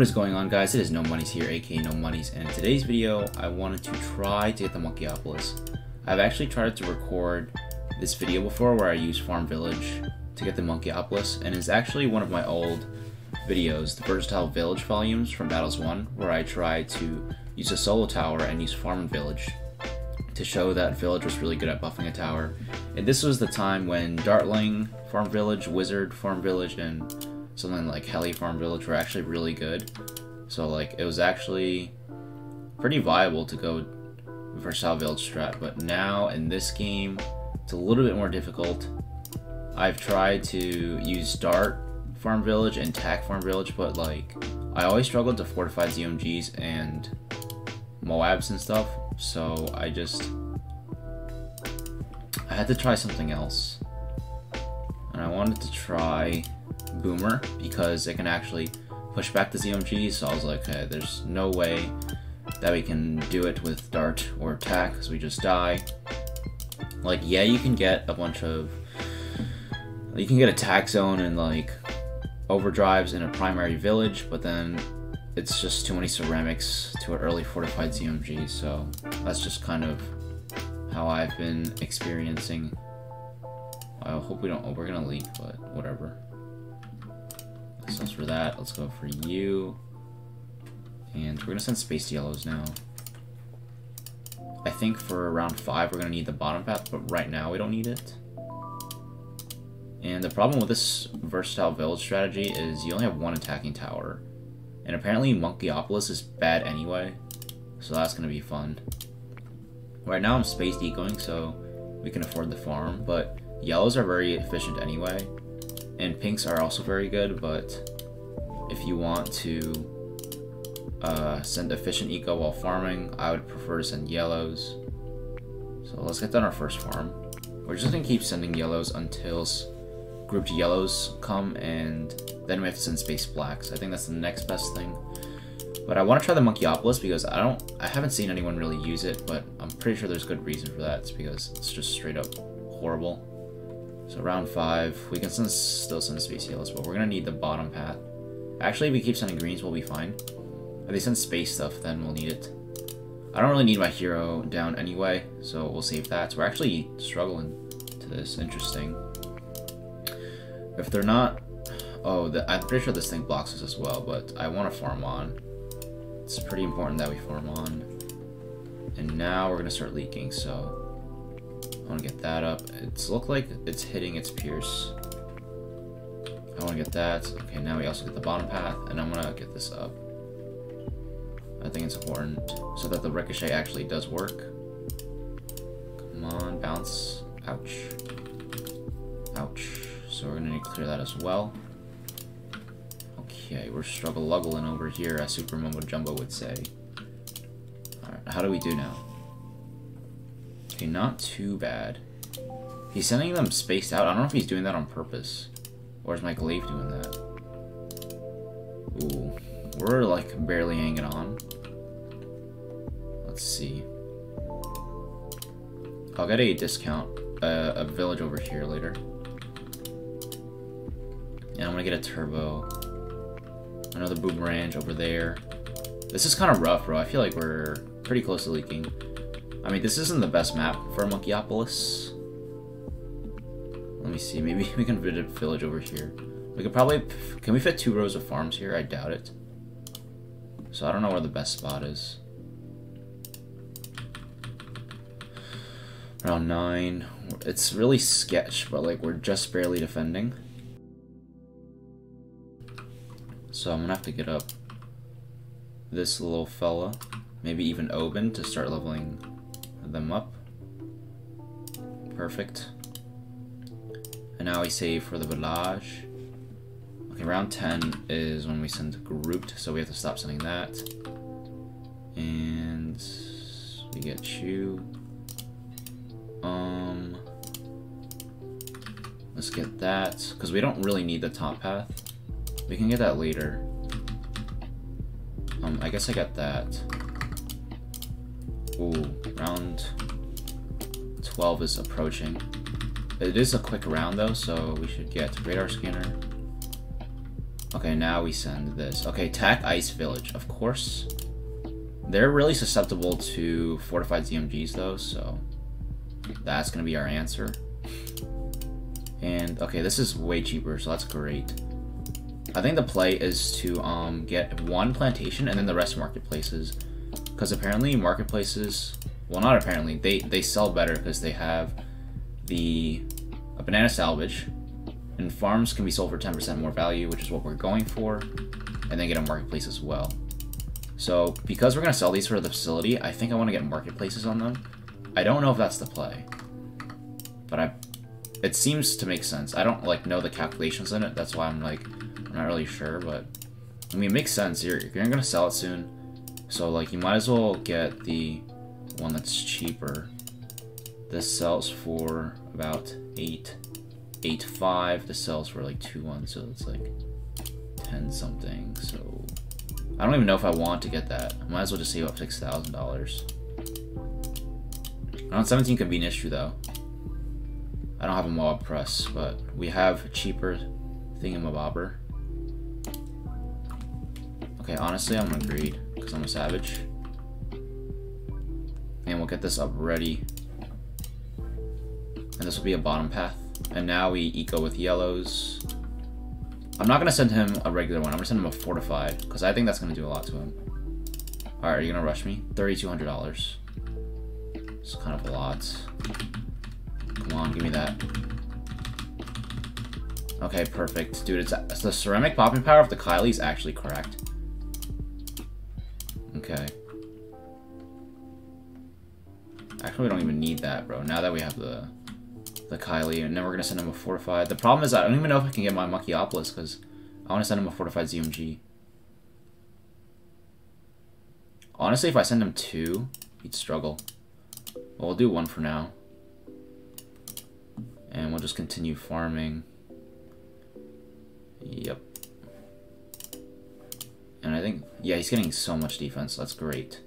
What is going on, guys? It is NoMunnies here, aka NoMunnies, and in today's video I wanted to try to get the Monkeyopolis. I've actually tried to record this video before where I used Farm Village to get the Monkeyopolis, and it's actually one of my old videos, the Versatile Village Volumes from Battles One, where I tried to use a solo tower and use Farm and Village to show that Village was really good at buffing a tower. And this was the time when Dartling Farm Village, Wizard Farm Village, and something like Kylie Farm Village were actually really good. So like it was actually pretty viable to go Versatile Village strat, but now in this game it's a little bit more difficult. I've tried to use Dart Farm Village and Tack Farm Village, but like I always struggled to fortify ZMGs and Moabs and stuff, so I had to try something else. And I wanted to try Boomer because it can actually push back the ZMG, so I was like, okay, there's no way that we can do it with Dart or Tack because we just die. Like, yeah, you can get a bunch of, you can get a Tack zone and like overdrives in a primary village, but then it's just too many ceramics to an early fortified ZMG, so that's just kind of how I've been experiencing. I hope we don't, oh, we're gonna leak, but whatever. So for that, let's go for you. And we're gonna send space yellows now. I think for round 5 we're gonna need the bottom path, but right now we don't need it. And the problem with this versatile village strategy is you only have one attacking tower. And apparently Monkeyopolis is bad anyway, so that's gonna be fun. Right now I'm space decoing, so we can afford the farm, but yellows are very efficient anyway. And pinks are also very good, but if you want to send efficient eco while farming, I would prefer to send yellows. So let's get done our first farm. We're just gonna keep sending yellows until grouped yellows come, and then we have to send space blacks. I think that's the next best thing. But I want to try the Monkeyopolis because I haven't seen anyone really use it, but I'm pretty sure there's good reason for that. It's because it's just straight up horrible. So round 5, we can still send space yellows, but we're gonna need the bottom path. Actually, if we keep sending greens, we'll be fine. If they send space stuff, then we'll need it. I don't really need my hero down anyway, so we'll save that. So we're actually struggling to this, interesting. If they're not, oh, I'm pretty sure this thing blocks us as well, but I wanna farm on. It's pretty important that we farm on. And now we're gonna start leaking, so I want to get that up. It's looked like it's hitting its pierce. I want to get that. Okay, now we also get the bottom path, and I'm going to get this up. I think it's important so that the ricochet actually does work. Come on, bounce. Ouch. Ouch. So we're going to need to clear that as well. Okay, we're struggle-luggling over here, as Super Mumbo Jumbo would say. Alright, how do we do now? Okay, not too bad. He's sending them spaced out. I don't know if he's doing that on purpose. Or is my glaive doing that? Ooh. We're like barely hanging on. Let's see. I'll get a discount. A village over here later. And I'm gonna get a turbo. Another boomerang over there. This is kind of rough, bro. I feel like we're pretty close to leaking. I mean, this isn't the best map for Monkeyopolis. Let me see, maybe we can fit a village over here. We could probably, can we fit 2 rows of farms here? I doubt it. So I don't know where the best spot is. Round 9, it's really sketch, but like we're just barely defending. So I'm gonna have to get up this little fella, maybe even Oban to start leveling them up. Perfect. And now we save for the village. Okay, round 10 is when we send grouped, so we have to stop sending that. And we get you. Let's get that, because we don't really need the top path. We can get that later. I guess I got that. Ooh, round 12 is approaching. It is a quick round though, so we should get Radar Scanner. Okay, now we send this. Okay, Tac Ice Village, of course. They're really susceptible to fortified ZMGs though, so that's gonna be our answer. And okay, this is way cheaper, so that's great. I think the play is to get one plantation and then the rest marketplaces, because apparently marketplaces, well, not apparently, they sell better because they have the banana salvage, and farms can be sold for 10% more value, which is what we're going for, and then get a marketplace as well. So because we're gonna sell these for the facility, I think I want to get marketplaces on them. I don't know if that's the play, but it seems to make sense. I don't like know the calculations in it, that's why I'm like, I'm not really sure, but I mean, it makes sense. You're gonna sell it soon, so like you might as well get the one that's cheaper. This sells for about 8.85. This sells for like 2.1, so it's like 10 something. So I don't even know if I want to get that. I might as well just save up $6,000. I'm on 17 convenience issue though. I don't have a mob press, but we have a cheaper thingamabobber. Okay, honestly, I'm agreed because I'm a savage. And we'll get this up ready. And this will be a bottom path. And now we eco with yellows. I'm not gonna send him a regular one. I'm gonna send him a fortified, because I think that's gonna do a lot to him. All right, are you gonna rush me? $3,200. It's kind of a lot. Come on, give me that. Okay, perfect, dude. It's the ceramic popping power of the Kylie is actually correct. Okay. Actually, we don't even need that, bro. Now that we have the Kylie, and then we're gonna send him a fortified. The problem is I don't even know if I can get my Monkeyopolis because I want to send him a fortified ZMG. Honestly, if I send him two, he'd struggle. Well, we'll do one for now, and we'll just continue farming. Yep. And I think, yeah, he's getting so much defense. That's great.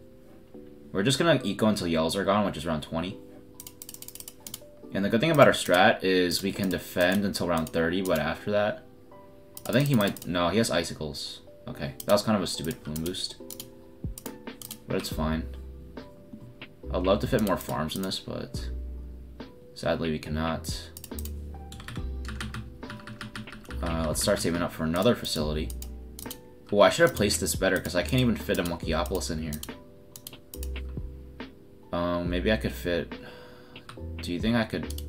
We're just gonna eco until yells are gone, which is round 20. And the good thing about our strat is we can defend until round 30, but after that, I think he might, no, he has icicles. Okay, that was kind of a stupid bloom boost, but it's fine. I'd love to fit more farms in this, but sadly we cannot. Let's start saving up for another facility. Oh, I should have placed this better because I can't even fit a Monkeyopolis in here. Maybe I could fit... Do you think I could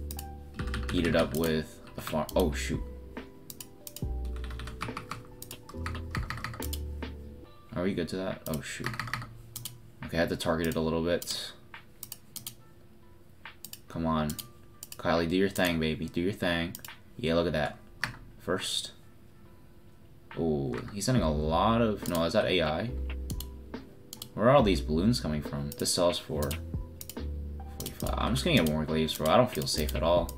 eat it up with a farm? Oh, shoot. Are we good to that? Oh, shoot. Okay, I had to target it a little bit. Come on. Kylie, do your thing, baby. Do your thing. Yeah, look at that. First. Oh, he's sending a lot of... No, is that AI? Where are all these balloons coming from? This sells for... I'm just gonna get more glaives, bro. I don't feel safe at all.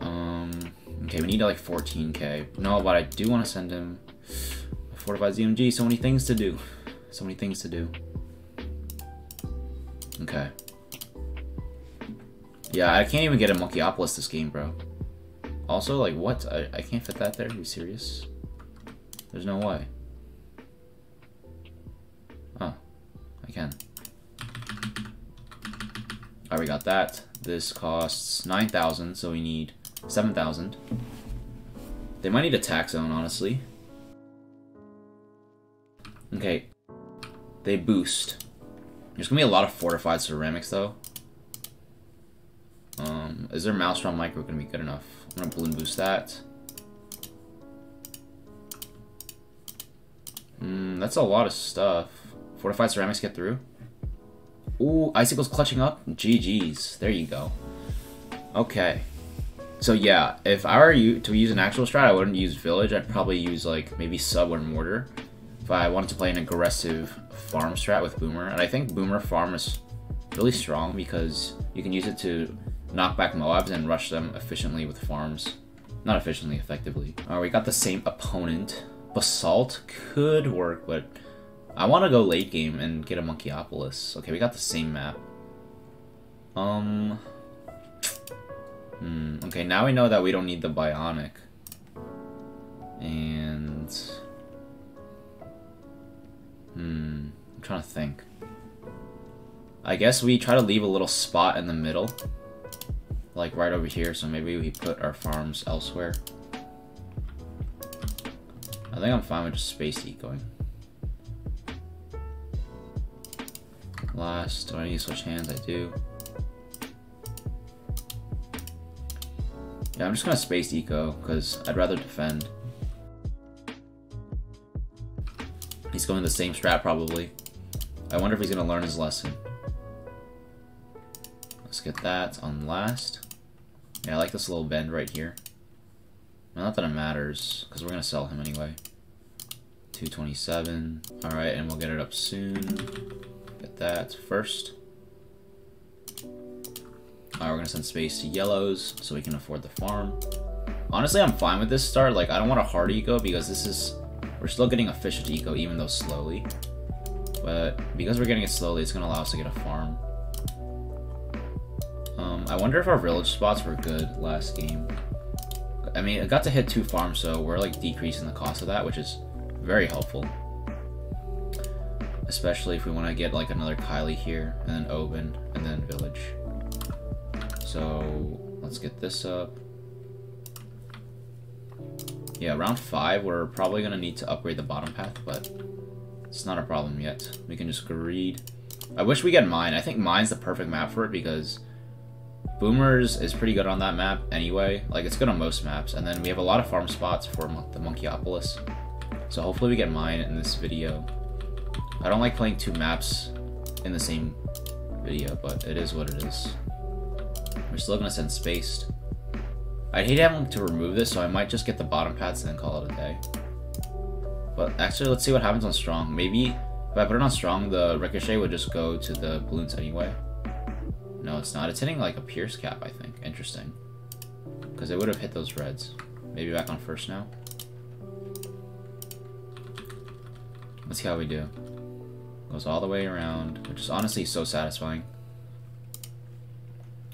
Okay, we need like 14k. No, but I do want to send him a fortified ZMG. So many things to do. So many things to do. Okay. Yeah, I can't even get a Monkeyopolis this game, bro. Also, like, what? I can't fit that there. Are you serious? There's no way. Oh, I can. Alright, we got that. This costs 9,000, so we need 7,000. They might need a tax zone, honestly. Okay. They boost. There's gonna be a lot of fortified ceramics, though. Is their Maelstrom micro gonna be good enough? I'm gonna balloon boost that. That's a lot of stuff. Fortified ceramics get through? Ooh, icicles clutching up. GG's. There you go. Okay. So yeah, if I were to use an actual strat, I wouldn't use village. I'd probably use like maybe sub or mortar. If I wanted to play an aggressive farm strat with Boomer, and I think Boomer farm is really strong because you can use it to knock back Moabs and rush them efficiently with farms. Not efficiently, effectively. Alright, we got the same opponent. Basalt could work, but... I want to go late game and get a Monkeyopolis. Okay, we got the same map. Okay, now we know that we don't need the Bionic. And I'm trying to think. I guess we try to leave a little spot in the middle, like right over here, so maybe we put our farms elsewhere. I think I'm fine with just space ecoing. Last, do I need to switch hands? I do. Yeah, I'm just gonna space eco, because I'd rather defend. He's going the same strat, probably. I wonder if he's gonna learn his lesson. Let's get that on last. Yeah, I like this little bend right here. Not that it matters, because we're gonna sell him anyway. 227. Alright, and we'll get it up soon. Get that first. Alright, we're gonna send space to yellows so we can afford the farm. Honestly, I'm fine with this start. Like, I don't want a hard eco because this is... We're still getting efficient eco, even though slowly. But because we're getting it slowly, it's gonna allow us to get a farm. I wonder if our village spots were good last game. I mean, it got to hit 2 farms, so we're like decreasing the cost of that, which is very helpful. Especially if we want to get like another Kylie here, and then Oban, and then village. So let's get this up. Yeah, round 5, we're probably going to need to upgrade the bottom path, but it's not a problem yet. We can just greed. I wish we get Mine. I think Mine's the perfect map for it because Boomers is pretty good on that map anyway. Like, it's good on most maps. And then we have a lot of farm spots for the Monkeyopolis. So hopefully we get Mine in this video. I don't like playing 2 maps in the same video, but it is what it is. We're still gonna send spaced. I'd hate having to remove this, so I might just get the bottom paths and then call it a day. But actually, let's see what happens on strong. Maybe if I put it on strong, the ricochet would just go to the balloons anyway. No, it's not. It's hitting like a pierce cap, I think. Interesting. Because it would have hit those reds. Maybe back on first now. Let's see how we do. Goes all the way around, which is honestly so satisfying.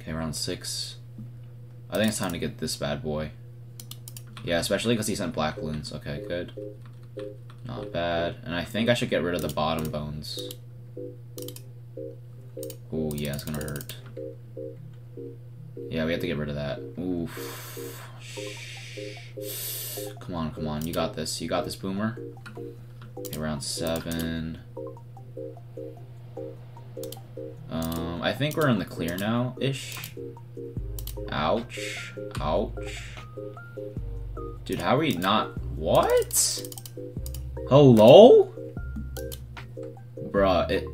Okay, round 6. I think it's time to get this bad boy. Yeah, especially because he sent black balloons. Okay, good. Not bad. And I think I should get rid of the bottom bones. Oh yeah, it's gonna hurt. Yeah, we have to get rid of that. Oof. Come on, come on. You got this. You got this, Boomer. Okay, round 7. I think we're in the clear now-ish. Ouch. Ouch. Dude, how are we not... What? Hello? Bruh, it...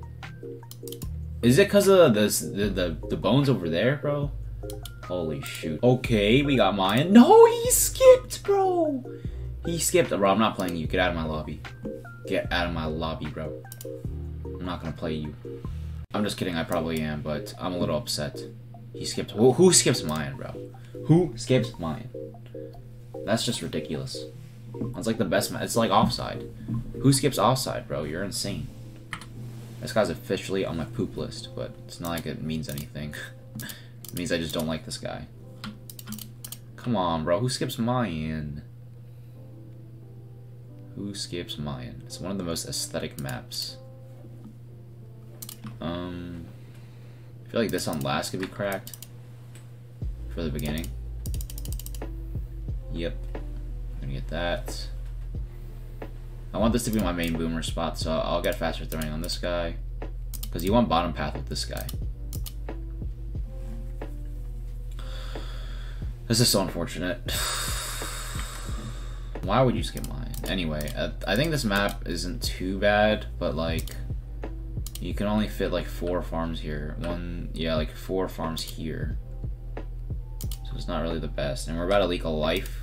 Is it because of the bones over there, bro? Holy shoot. Okay, we got Mayan. No, he skipped, bro! He skipped. Bro, I'm not playing you. Get out of my lobby. Get out of my lobby, bro. I'm not gonna play you. I'm just kidding. I probably am, but I'm a little upset. He skipped. Who skips Mayan, bro? Who skips Mayan? That's just ridiculous. That's like the best. It's like offside. Who skips offside, bro? You're insane. This guy's officially on my poop list, but it's not like it means anything. It means I just don't like this guy. Come on, bro. Who skips Mayan? Who skips Mayan? It's one of the most aesthetic maps. I feel like this on last could be cracked for the beginning. Yep. I'm gonna get that. I want this to be my main boomer spot, so I'll get faster throwing on this guy. Because you want bottom path with this guy. This is so unfortunate. Why would you skip mine? Anyway, I think this map isn't too bad, but like, you can only fit like 4 farms here. Like 4 farms here. So it's not really the best. And we're about to leak a life,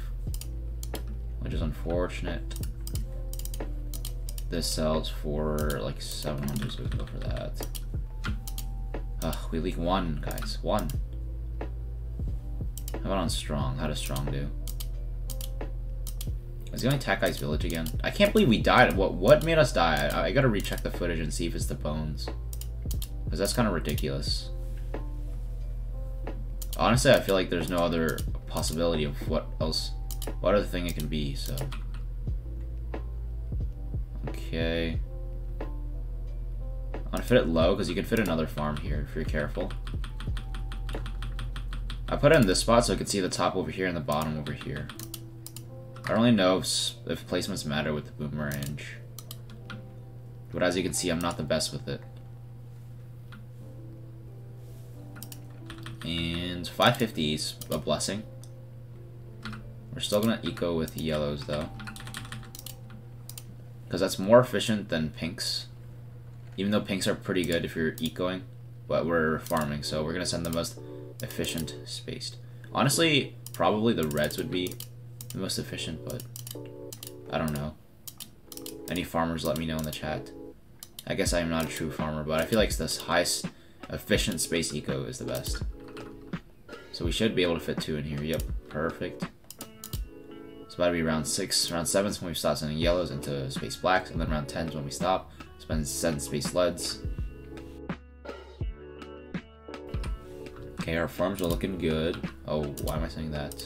which is unfortunate. This sells for like 700, so we can go for that. We leak 1, guys. 1. How about on strong? How does strong do? Is he on Tac Ice Village again? I can't believe we died. What made us die? I gotta recheck the footage and see if it's the bones, because that's kind of ridiculous. Honestly, I feel like there's no other possibility of what other thing it can be. So Okay. I'm gonna fit it low because you can fit another farm here if you're careful. I put it in this spot so I could see the top over here and the bottom over here. I don't really know if placements matter with the boomerang. But as you can see, I'm not the best with it. And 550 is a blessing. We're still gonna eco with yellows though, because that's more efficient than pinks. Even though pinks are pretty good if you're ecoing, but we're farming, so we're gonna send the most efficient spaced. Honestly, probably the reds would be the most efficient, but I don't know. Any farmers, let me know in the chat. I guess I am not a true farmer, but I feel like this highest efficient space eco is the best. So we should be able to fit two in here. Yep, perfect. It's about to be round 6. Round 7 is when we stop sending yellows into space blacks, and then round 10 is when we stop sending space leads. Okay, our farms are looking good. Oh, why am I sending that?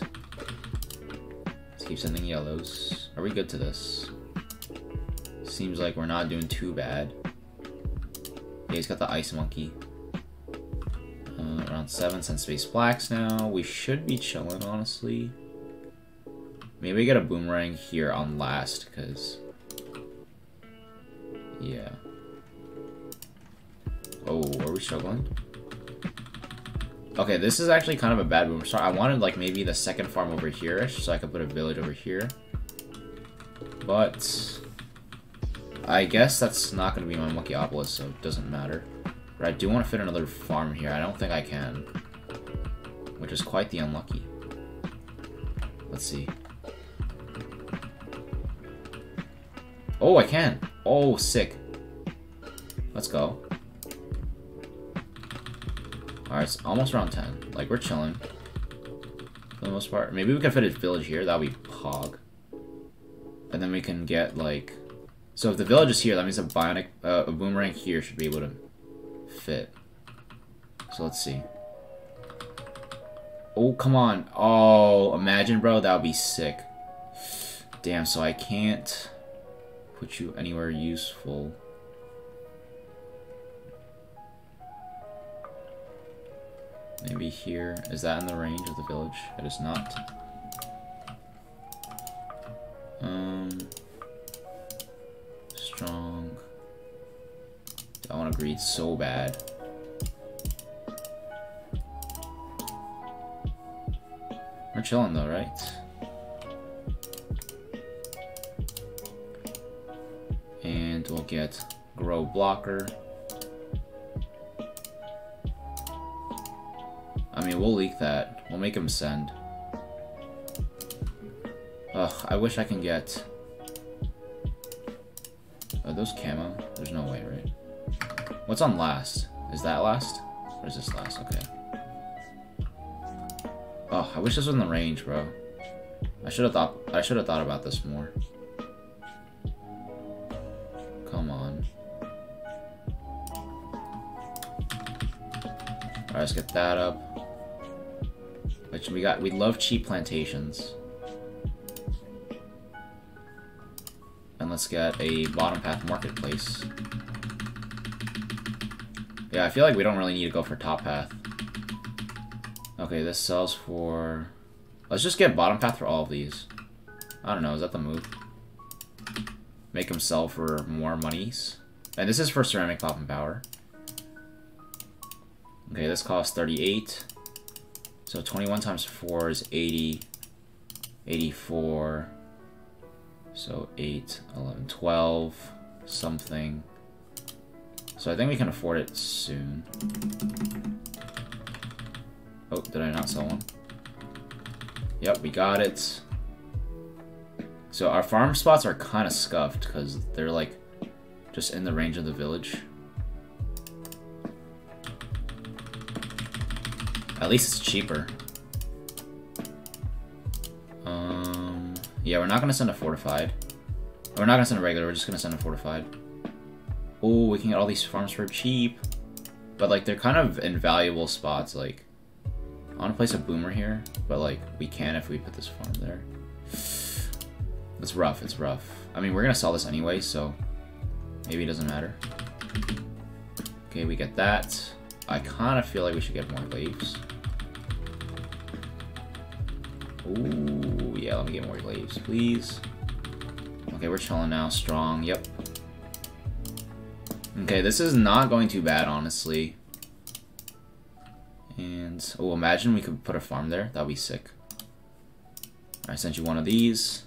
Let's keep sending yellows. Are we good to this? Seems like we're not doing too bad. Yeah, he's got the ice monkey. Round 7, send space blacks now. We should be chilling, honestly. Maybe get a boomerang here on last, because... yeah. Oh, are we struggling? Okay, this is actually kind of a bad boomer start. I wanted, like, maybe the second farm over here-ish, so I could put a village over here. But... I guess that's not going to be my Monkeyopolis, so it doesn't matter. But I do want to fit another farm here. I don't think I can. Which is quite the unlucky. Let's see. Oh, I can. Oh, sick. Let's go. Alright, it's almost round 10. Like, we're chilling. For the most part. Maybe we can fit a village here. That'll be pog. And then we can get, like... so if the village is here, that means a boomerang here should be able to fit. So let's see. Oh, come on. Oh, imagine, bro. That would be sick. Damn, so I can't put you anywhere useful. Maybe here. Is that in the range of the village? It is not. Strong. I want to breed so bad. We're chilling though, right? And we'll get grow blocker. I mean, we'll leak that. We'll make him send. Ugh, I wish I can get... are those camo? There's no way, right? What's on last? Is that last? Or is this last? Okay. Oh, I wish this was in the range, bro. I should have thought about this more. Come on. Alright, let's get that up. Which we love cheap plantations. And let's get a bottom path marketplace. Yeah, I feel like we don't really need to go for top path. Okay, this sells for... let's just get bottom path for all of these. I don't know, is that the move? Make them sell for more monies. And this is for ceramic pop and power. Okay, this costs 38. So 21 times 4 is 80. 84. So 8, 11, 12. Something. So I think we can afford it soon. Oh, did I not sell one? Yep, we got it. So our farm spots are kind of scuffed because they're like just in the range of the village. At least it's cheaper. Yeah, we're not gonna send a fortified. We're not gonna send a regular. We're just gonna send a fortified. Oh, we can get all these farms for cheap, but like they're kind of invaluable spots, like. I want to place a boomer here, but like we can if we put this farm there. It's rough. I mean, we're gonna sell this anyway, so Maybe it doesn't matter. Okay, we get that. I kind of feel like we should get more glaives. Ooh, yeah, let me get more glaives, please. Okay, we're chilling now. Strong, yep. Okay, this is not going too bad, honestly. And, oh, imagine we could put a farm there. That'd be sick. I sent you one of these.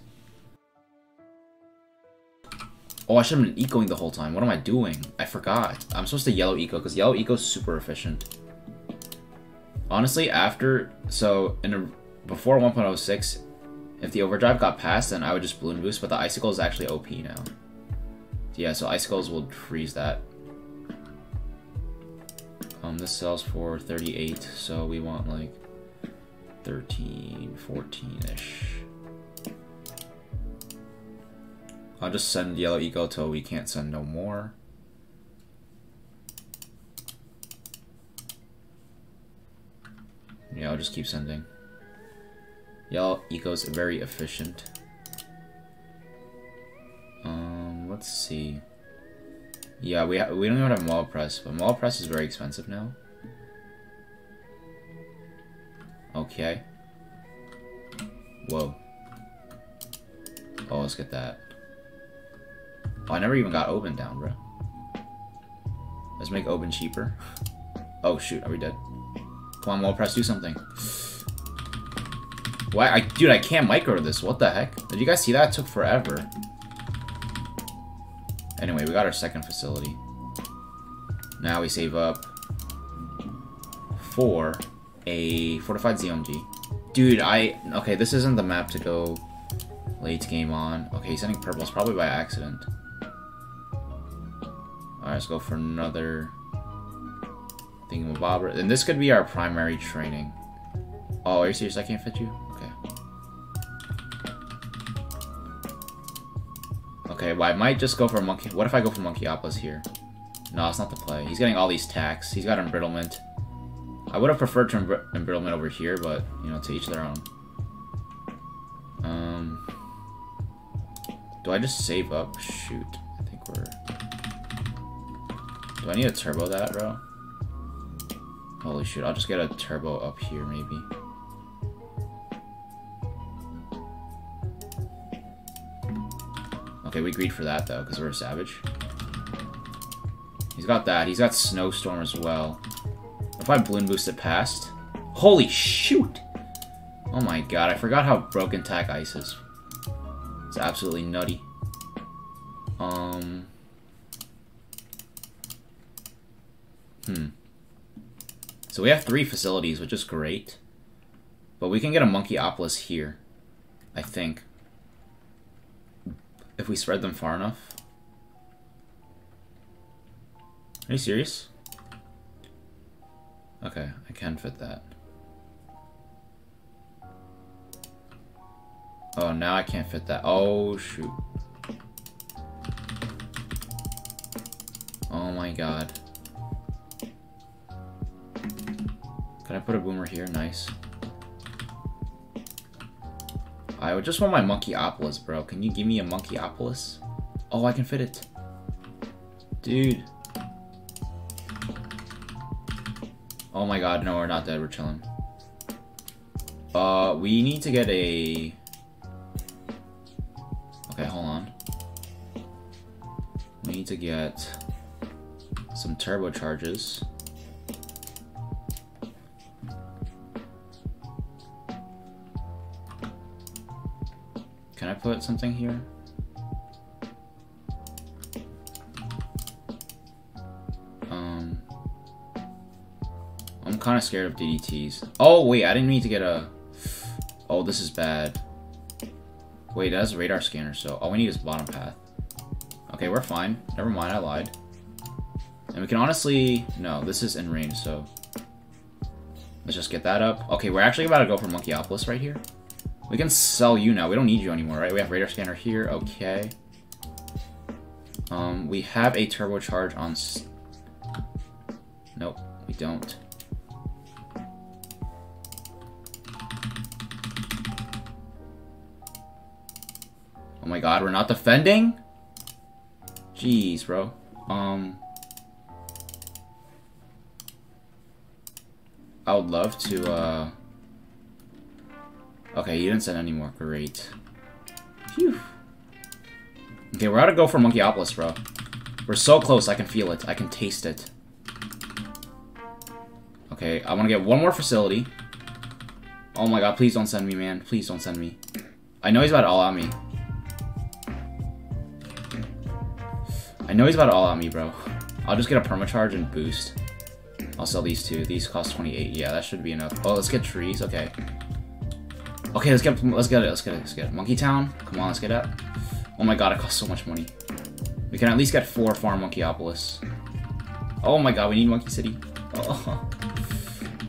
Oh, I should have been ecoing the whole time. What am I doing? I forgot. I'm supposed to yellow eco, because yellow eco is super efficient. Honestly, after... So, before 1.06, if the overdrive got passed, then I would just balloon boost, but the icicle is actually OP now. Yeah, so icicles will freeze that. This sells for 38, so we want like 13, 14-ish. I'll just send yellow eco till we can't send no more. Yeah, I'll just keep sending. Yellow eco is very efficient. Let's see. Yeah, we don't even have Mall Press, but Mall Press is very expensive now. Okay. Whoa. Oh, let's get that. Oh, I never even got Oban down, bro. Let's make Oban cheaper. Oh, shoot. Are we dead? Come on, Mall Press, do something. Why? Dude, I can't micro this. What the heck? Did you guys see that? It took forever. Anyway, we got our second facility. Now we save up for a fortified ZMG. Dude, okay, this isn't the map to go late game on. Okay, he's sending purples, probably by accident. Alright, let's go for another thingamabobber. And this could be our primary training. Oh, are you serious? I can't fit you? Okay, well, I might just go for Monkey... What if I go for Monkeyopolis here? No, it's not the play. He's getting all these tacks. He's got embrittlement. I would have preferred to embrittlement over here, but, you know, to each their own. Do I just save up? Shoot. I think we're... Do I need to turbo that, bro? Holy shoot, I'll just get a turbo up here, maybe. Okay, we agreed for that, though, because we're a savage. He's got that. He's got Snowstorm as well. If I balloon boost it past... Holy shoot! Oh my god, I forgot how broken Tac Ice is. It's absolutely nutty. So we have 3 facilities, which is great. But we can get a Monkeyopolis here, I think. If we spread them far enough. Are you serious? Okay, I can fit that. Oh, now I can't fit that. Oh, shoot. Oh my god. Can I put a boomer here? Nice. I would just want my Monkeyopolis, bro. Can you give me a Monkeyopolis? Oh, I can fit it. Dude. Oh my god, no, we're not dead. We're chilling. We need to get a... Okay, hold on. We need to get some turbocharges. Can I put something here? I'm kind of scared of DDTs. Oh, wait, I didn't mean to get a... Oh, this is bad. Wait, that's a radar scanner, so all we need is bottom path. Okay, we're fine. Never mind, I lied. And we can honestly... No, this is in range, so... Let's just get that up. Okay, we're actually about to go for Monkeyopolis right here. We can sell you now. We don't need you anymore, right? We have radar scanner here. Okay. We have a turbocharge on... Nope, we don't. Oh my god, we're not defending? Jeez, bro. I would love to, okay, you didn't send any more. Great. Phew. Okay, we're gonna go for Monkeyopolis, bro. We're so close, I can feel it. I can taste it. Okay, I want to get one more facility. Oh my god, please don't send me, man. Please don't send me. I know he's about to all out me. I know he's about to all out me, bro. I'll just get a permacharge and boost. I'll sell these two. These cost 28. Yeah, that should be enough. Oh, let's get trees. Okay. Okay, let's get it. Monkey Town. Come on, let's get it. Oh my god, it costs so much money. We can at least get 4 farm Monkeyopolis. Oh my god, we need Monkey City. Oh,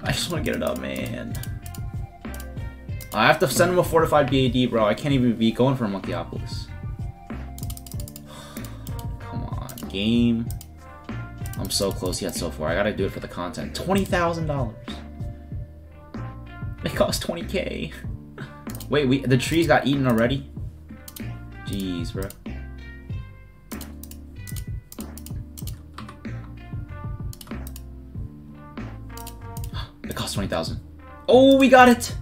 I just want to get it up, man. I have to send him a fortified BAD, bro. I can't even be going for Monkeyopolis. Come on, game. I'm so close yet so far. I gotta do it for the content. $20,000. It cost 20K. Wait, the trees got eaten already? Jeez, bro. It cost 20,000. Oh, we got it.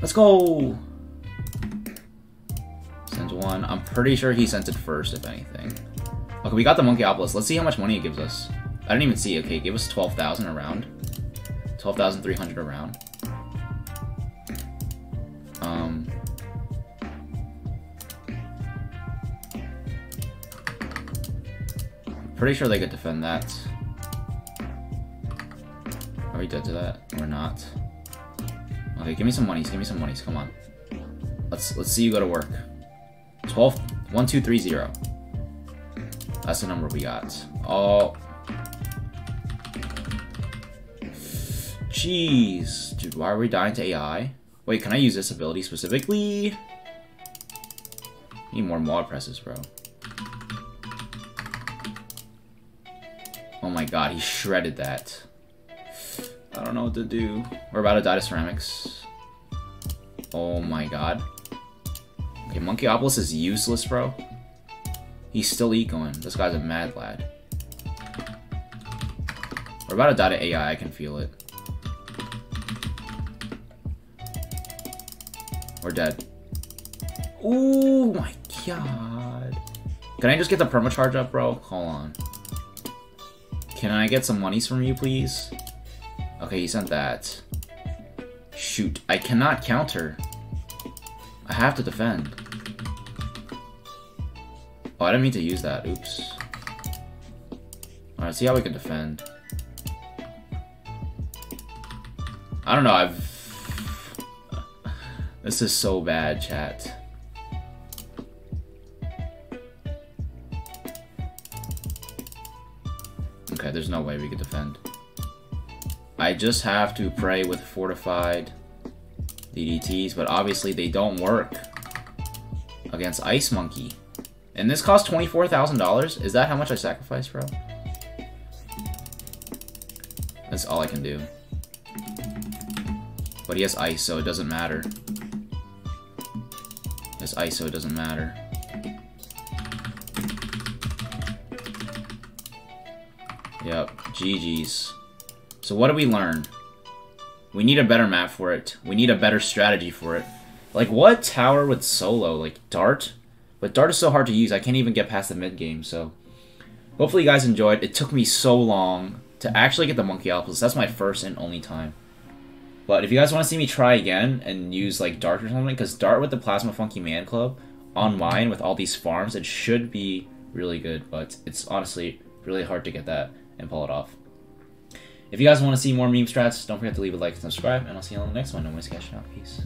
Let's go. Sends one. I'm pretty sure he sent it first, if anything. Okay, we got the Monkeyopolis. Let's see how much money it gives us. I didn't even see. Okay, give us 12,000 a round. 12,300 a round. Pretty sure they could defend that. Are we dead to that? We're not. Okay, give me some monies. Give me some monies. Come on. Let's see you go to work. 12 1 2 3 0. That's the number we got. Oh, jeez, dude, why are we dying to AI? Wait, can I use this ability specifically? Need more mod presses, bro. Oh my god, he shredded that. I don't know what to do. We're about to die to ceramics. Oh my god. Okay, Monkeyopolis is useless, bro. He's still ecoing. This guy's a mad lad. We're about to die to AI, I can feel it. We're dead. Oh my god. Can I just get the permacharge up, bro? Hold on. Can I get some monies from you, please? Okay, he sent that. Shoot, I cannot counter. I have to defend. Oh, I didn't mean to use that. Oops. Alright, see how we can defend. I don't know, this is so bad, chat. Okay, there's no way we could defend. I just have to pray with fortified DDTs, but obviously they don't work against Ice Monkey. And this cost $24,000? Is that how much I sacrificed, bro? That's all I can do. But he has ice, so it doesn't matter. He has ice, so it doesn't matter. Yep, GG's. So what do we learn? We need a better map for it. We need a better strategy for it. Like, what tower would solo? Like, Dart? But Dart is so hard to use, I can't even get past the mid-game, so... Hopefully you guys enjoyed. It took me so long to actually get the Monkeyopolis. That's my first and only time. But if you guys want to see me try again and use, like, Dart or something, because Dart with the Plasma Funky Man Club online with all these farms, it should be really good, but it's honestly really hard to get that and pull it off. If you guys want to see more meme strats, don't forget to leave a like and subscribe, and I'll see you on the next one. No worries, catch you out. Peace.